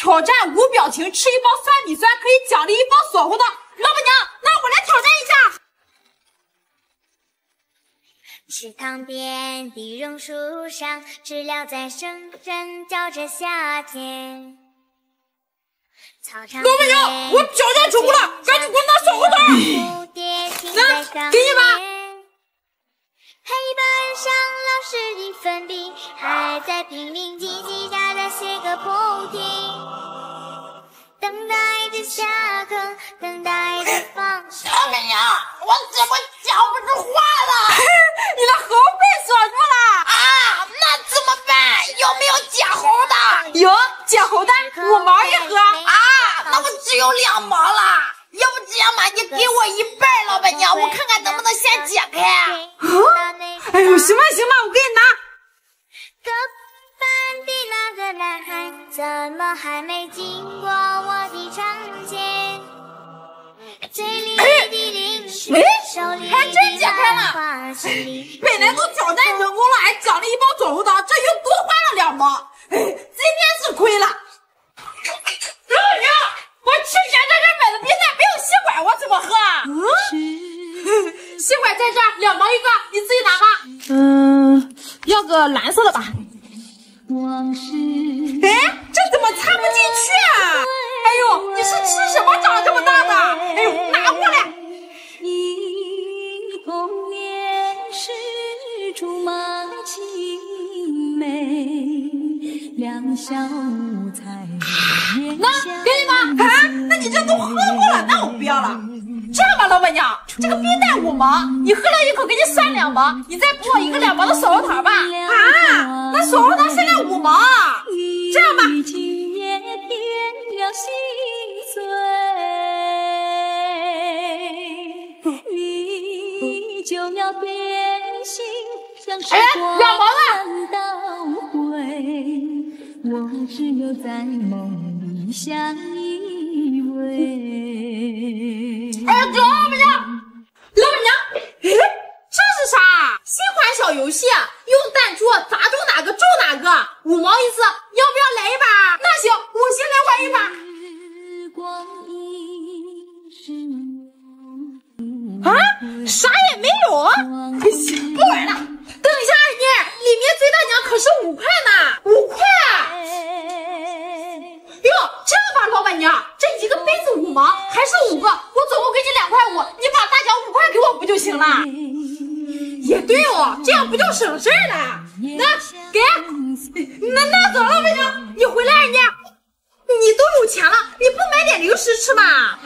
挑战无表情吃一包酸米酸可以奖励一包锁红灯。老板娘，那我来挑战一下。池塘边的榕树上，知了在声声叫着夏天。老板娘，我挑战成功了，赶紧给我拿锁红灯。来，给你吧。 黑板上老师的粉笔还在拼命叽叽喳喳写个不停，等待着下课，等待着放学。老板娘，我怎么讲不出话了？你的喉被锁住了啊！那怎么办？有没有解喉的？有解喉的，5毛一盒啊！那我只有2毛了。要不这样吧，你给我1半，老板娘，我看看能不能先解开啊。 哎呦，行吧行吧，我给你拿。隔壁的那个男孩怎么还没经过我的窗前？嘴里的零食，手里的还真解开了！本来都挑战成功了，还奖励一包左红糖，这又多花了2毛。哎，今天是亏了。老板娘，我之前在这买的冰奶没有吸管，我怎么喝啊？嗯。吸管在这儿，2毛一个，你自己拿吧。嗯，要个蓝色的吧。哎，这怎么插不进去啊？哎呦，你是吃什么长这么大的？哎呦，拿过来。你红颜是竹马青梅，两小无猜。那给你吧。啊，那你这都喝过了，那我不要了。 这样吧，老板娘，这个冰袋5毛，你喝了一口，给你算2毛，你再补我一个2毛的锁喉糖吧。啊，那锁喉糖限量5毛啊！这样吧，哎，2毛了。 哎呀，老板娘，老板娘，哎，这是啥？新款小游戏，用弹珠砸中哪个中哪个，5毛一次，要不要来一把？那行，我先来玩一把。啊，啥也没有啊！不玩了，等一下，二妮，里面最大奖可是5块呢，5块！哟，这把老板娘，这一个杯子5毛，还剩5个。 2块5，你把大奖5块给我不就行了？也对哦，这样不就省事儿了？那给，那走了，魏征，你回来人家，你都有钱了，你不买点零食吃吗？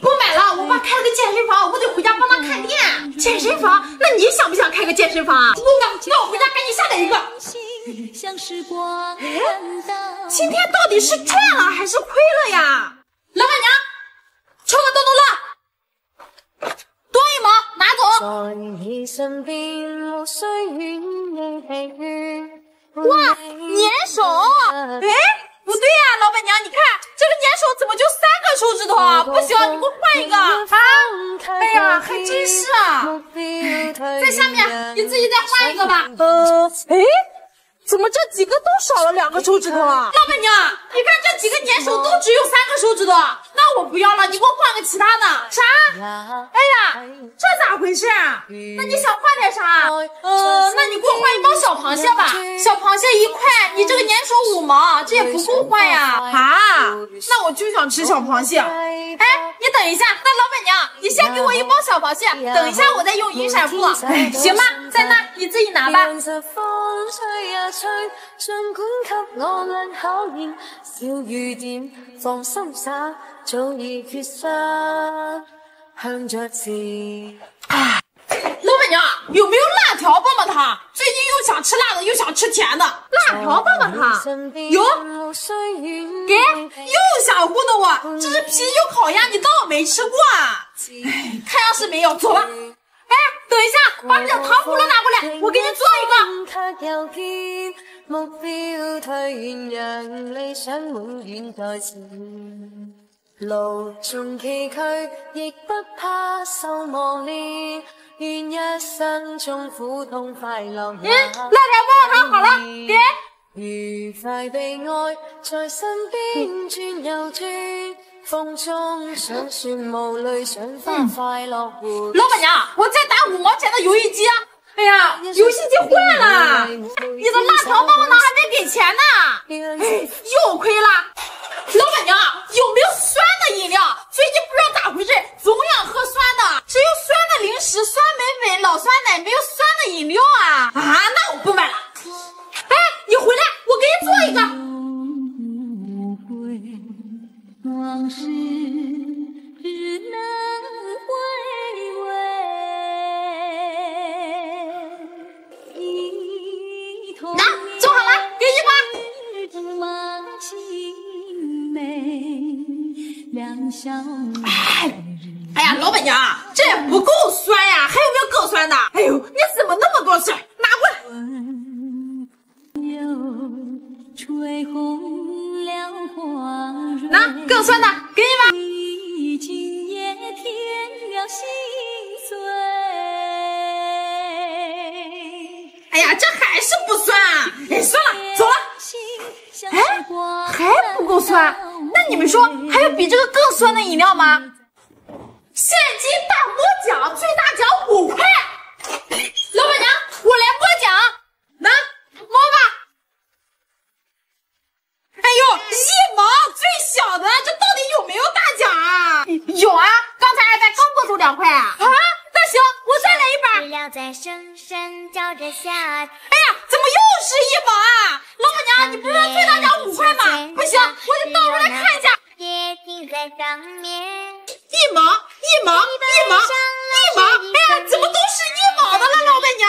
不买了，我爸开了个健身房，我得回家帮他看店。健身房？那你想不想开个健身房啊？那我回家赶紧下载一个。哎，今天到底是赚了还是亏了呀？老板娘，抽个豆豆乐。 哇，粘手！哎，不对呀，老板娘，你看这个粘手怎么就3个手指头啊？不行，你给我换一个啊！哎呀，还真是啊！在下面你自己再换一个吧。哎，怎么这几个都少了2个手指头啊？老板娘，你看这几个粘手都只有3个手指头，那我不要了，你给我换个其他的。啥？哎呀，这咋回事啊？那你想换点啥？那你给我换一包小螃蟹吧，小螃蟹1块，你这个粘手5毛，这也不够换呀。啊，那我就想吃小螃蟹。哎，你等一下，那老板娘，你先给我1包小螃蟹，等一下我再用银闪付。哎，行吧，在那你自己拿吧。 尽管给我俩考验，小雨点放心洒，早已缺失，向着前。老板娘，有没有辣条棒棒糖？最近又想吃辣的，又想吃甜的，辣条棒棒糖有。给，又想糊弄我，这是啤酒烤鸭，你当我没吃过啊？看样是没有，走了。 哎，等一下，把你的糖葫芦拿过来，我给你做一个。嗯，辣条棒棒糖好了，给。愉快地愛在身邊轉又轉，風中想算無淚，想翻快樂活。老闆娘，我再打5毛钱的遊戲機啊！哎呀，游戏机坏了！你的辣条棒棒糖还没给钱呢，哎，又亏了。老闆娘，有没有酸的飲料？最近不知道咋回事，总想喝酸的，只有酸的零食、酸梅粉、老酸奶，没有酸的饮料啊！啊，那我不买了。 哎，你回来，我给你做一个。拿，做好了，给1包。哎呀，老板娘，这也不够酸呀，还有没有更酸的？哎呦，你怎么那么多事？拿过来。 吹红了花，那更酸的，给你吧。已经也添了心碎。哎呀，这还是不酸啊！哎，算了，走了。哎，还不够酸？那你们说还有比这个更酸的饮料吗？现金大摸奖，最大奖5块。老板娘，我来摸奖，拿，摸吧。 哎呦，1毛最小的，这到底有没有大奖啊？有啊，刚才2代刚摸出2块啊！啊，那行，我再来1本。知了在声声叫着夏。哎呀，怎么又是1毛啊？老板娘，你不是说最大奖5块吗？不行，我得倒出来看一下。别停在上面。1毛，哎呀，怎么都是1毛的了，老板娘？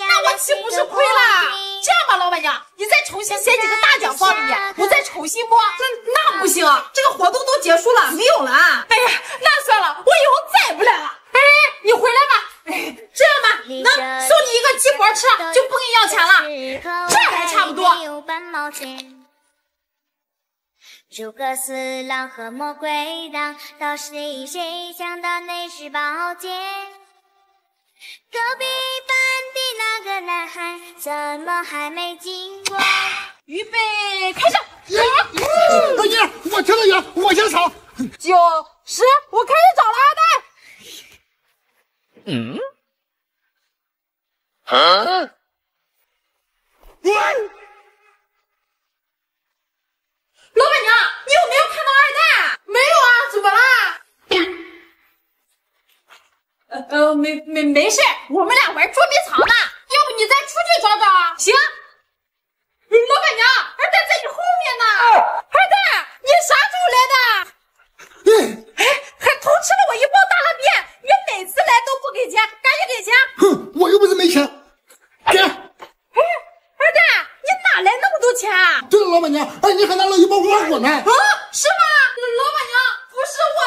那我岂不是亏了？ 这样吧，老板娘，你再重新写几个大奖放里面，我再重新摸。那不行，这个活动都结束了，没有了。哎呀，那算了，我以后再也不来了。哎，你回来吧。哎，这样吧，那送你1个鸡脖吃，就不跟你要钱了，这还差不多。诸葛四郎和魔鬼党，到谁谁抢到那是宝剑。 隔壁班的那个男孩怎么还没经过？预备，开始！老爷，我听得远，我先扫。9、10，我开始找了2代。嗯？啊？老板娘，你有没有看到2代？没有啊，怎么啦？ 没事，我们俩玩捉迷藏呢，要不你再出去找找啊？行。老板娘，2代在你后面呢。2代，你啥时候来的？哎，还偷吃了我1包大辣面，你每次来都不给钱，赶紧给钱。哼，我又不是没钱，给。哎，2代，你哪来那么多钱啊？对了，老板娘，哎，你还拿了1包无花果呢。啊，是吗？老板娘，不是我。